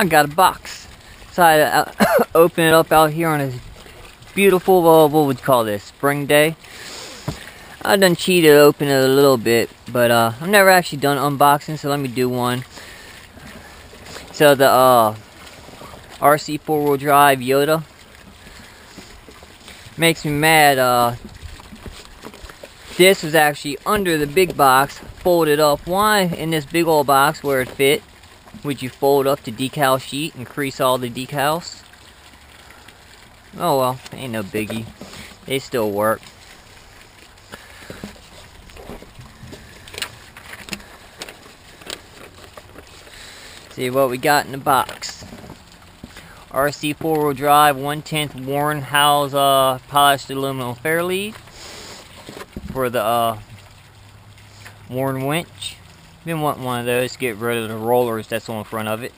I got a box. So I open it up out here on this beautiful, what would you call this, spring day. I done cheated open it a little bit, but I've never actually done unboxing, so let me do one. So the RC 4-wheel drive Yota makes me mad. This was actually under the big box, folded up. Why in this big old box where it fit would you fold up the decal sheet, increase all the decals? Oh well, ain't no biggie. They still work. See what we got in the box. RC 4-wheel drive 1/10 Warn housed polished aluminum fairlead for the Warn winch. Been wanting one of those to get rid of the rollers that's on the front of it.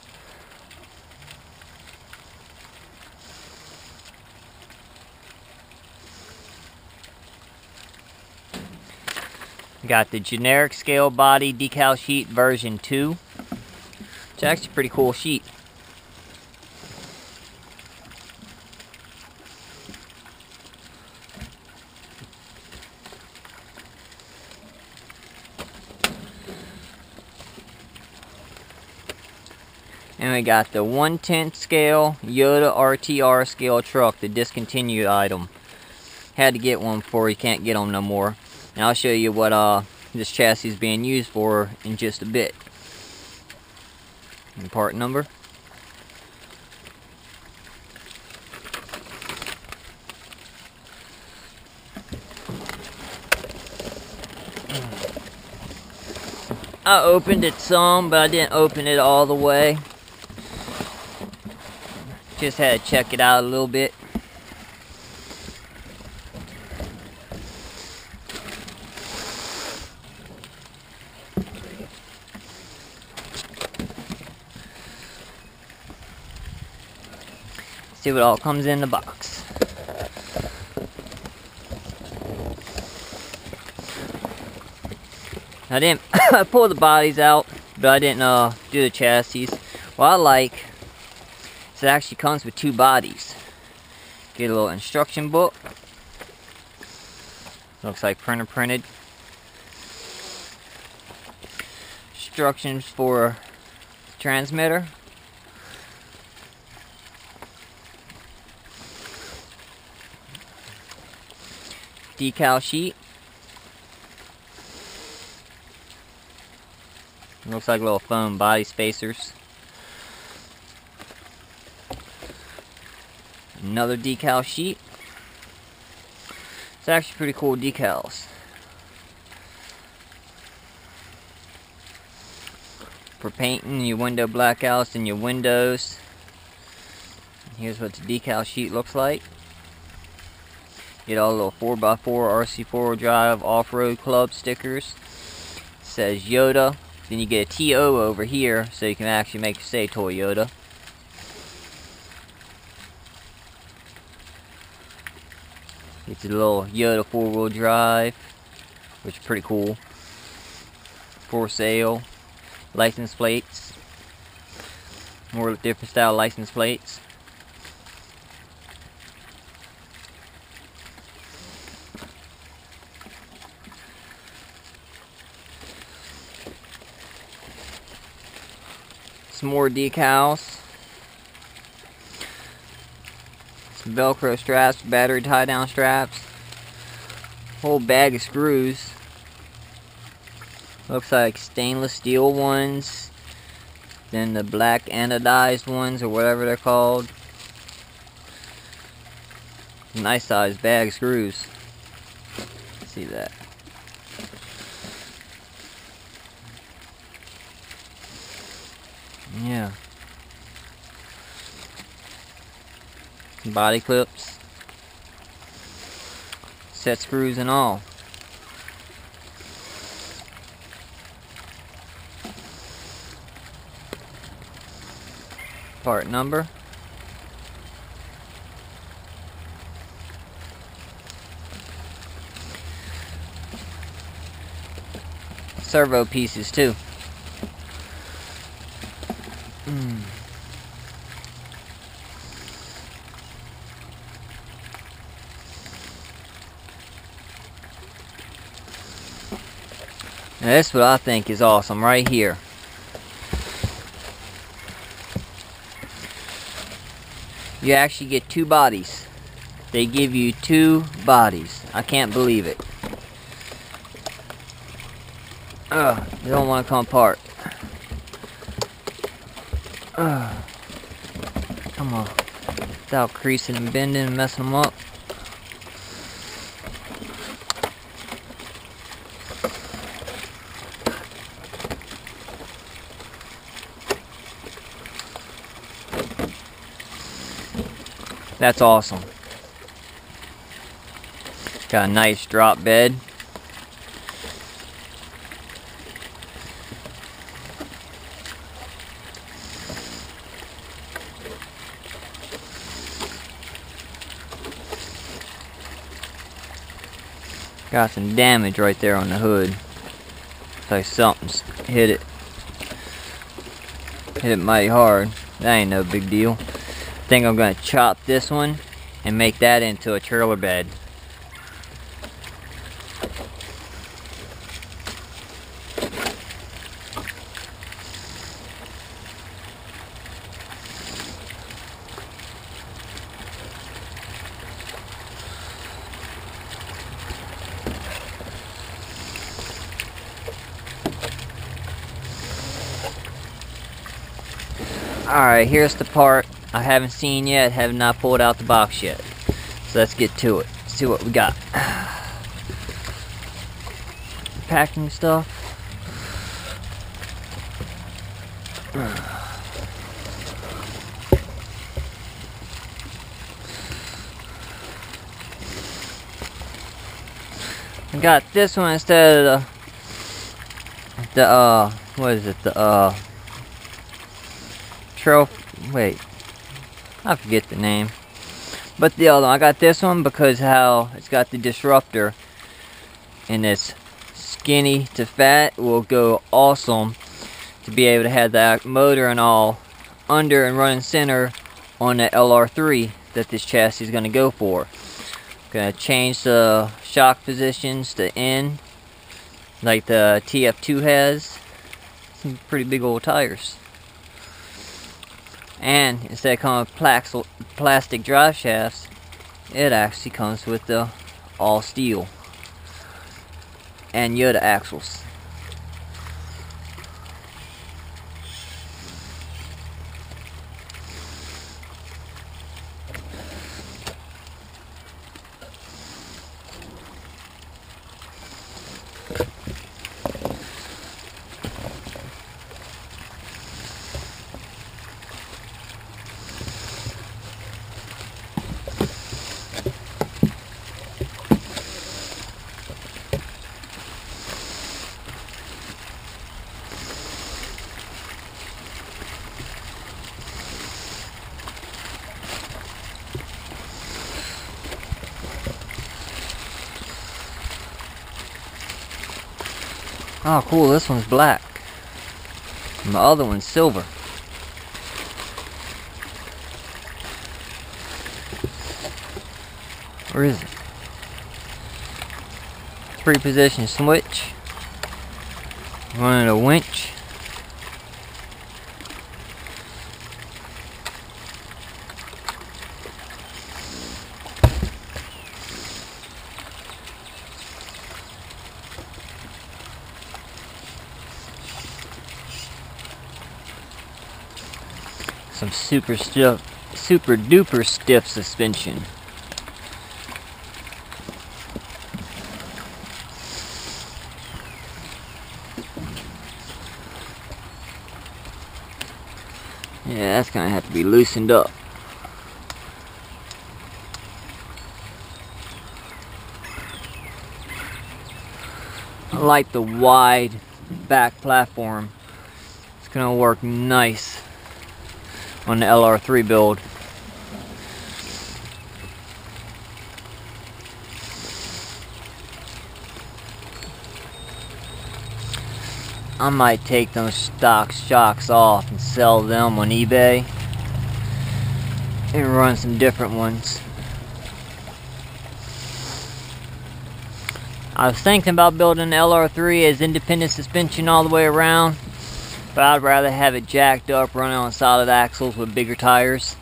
Got the generic scale body decal sheet version 2. It's actually a pretty cool sheet. And we got the 1/10 scale Yota RTR scale truck, the discontinued item. Had to get one before, you can't get them no more. And I'll show you what this chassis is being used for in just a bit. And part number. I opened it some, but I didn't open it all the way. Just had to check it out a little bit. See what all comes in the box. I didn't pull the bodies out, but I didn't do the chassis. What I like is it actually comes with two bodies. Get a little instruction book. Looks like printed. Instructions for transmitter. Decal sheet. Looks like little foam body spacers. Another decal sheet. It's actually pretty cool decals. For painting your window blackouts and your windows. Here's what the decal sheet looks like. Get all the little 4x4 RC 4-wheel drive off-road club stickers. It says Yota. Then you get a TO over here, so you can actually make it say Toyota. It's a little Yota 4-wheel drive, which is pretty cool. For sale. License plates. More different style license plates. More decals, some Velcro straps, battery tie down straps, whole bag of screws. Looks like stainless steel ones, then the black anodized ones or whatever they're called. Nice sized bag of screws. See that. Yeah. Some body clips. Set screws and all. Part number. Servo pieces too. Now that's what I think is awesome right here. You actually get two bodies. They give you two bodies. I can't believe it. Ugh, they don't want to come apart. Ugh. Come on. Without creasing and bending and messing them up. That's awesome. Got a nice drop bed. Got some damage right there on the hood. It's like something's hit it. Hit it mighty hard. That ain't no big deal. I think I'm going to chop this one and make that into a trailer bed. Alright, here's the part I haven't seen yet, have not pulled out the box yet. So let's get to it. See what we got. Packing stuff. I got this one instead of the trail, wait. I forget the name, but the other one, I got this one because how it's got the disruptor, and it's skinny to fat will go awesome to be able to have that motor and all under and running center on the LR3 that this chassis is going to go for. I'm going to change the shock positions to in like the TF2 has. Some pretty big old tires. And instead of coming with plastic drive shafts, it actually comes with the all steel and Yota axles. Oh cool, this one's black and the other one's silver. Where is it? Three position switch, running a winch. Some super stiff, super duper stiff suspension. Yeah, that's gonna have to be loosened up. I like the wide back platform. It's gonna work nice on the LR3 build. I might take those stock shocks off and sell them on eBay and run some different ones. I was thinking about building an LR3 as independent suspension all the way around, but I'd rather have it jacked up, running on solid axles with bigger tires.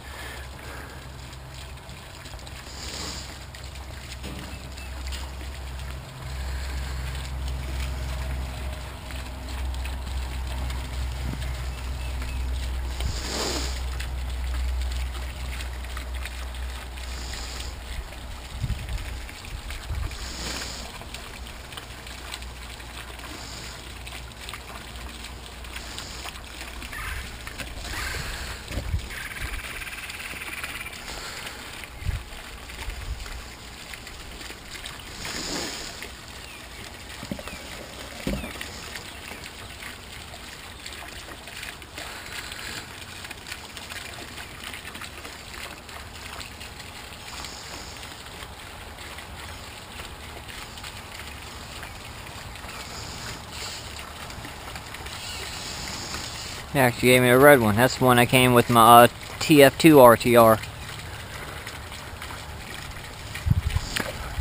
They actually gave me a red one. That's the one I came with my TF2 RTR.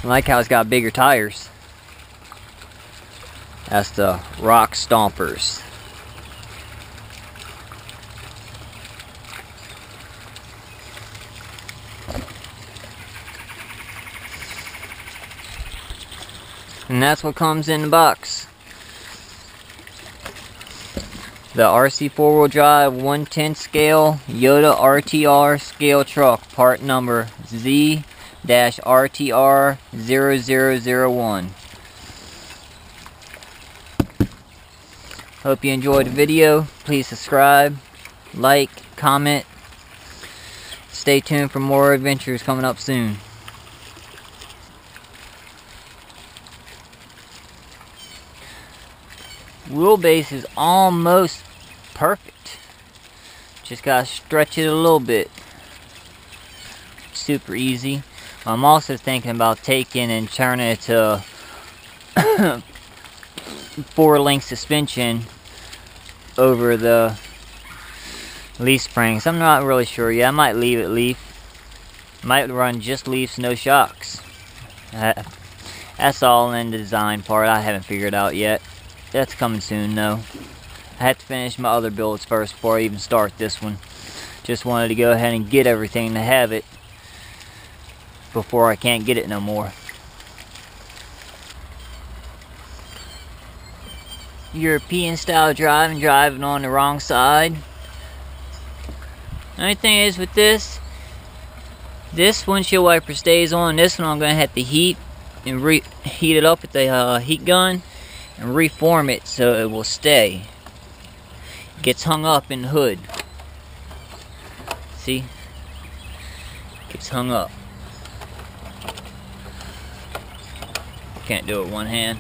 I like how it's got bigger tires. That's the Rock Stompers. And that's what comes in the box. The RC 4-wheel drive 1/10 scale Yota RTR scale truck, part number Z-RTR0001. Hope you enjoyed the video. Please subscribe, like, comment. Stay tuned for more adventures coming up soon. Wheelbase is almost perfect. Just gotta stretch it a little bit. Super easy. I'm also thinking about taking and turning it to 4-link suspension over the leaf springs. I'm not really sure yet. I might leave it leaf. Might run just leaves, no shocks. That's all in the design part. I haven't figured out yet. That's coming soon though. I had to finish my other builds first before I even start this one. Just wanted to go ahead and get everything to have it before I can't get it no more. European style driving on the wrong side. The only thing is with this windshield wiper stays on. This one I'm going to have to heat and reheat it up with the heat gun. And reform it so it will stay. It gets hung up in the hood. See? It gets hung up. Can't do it with one hand.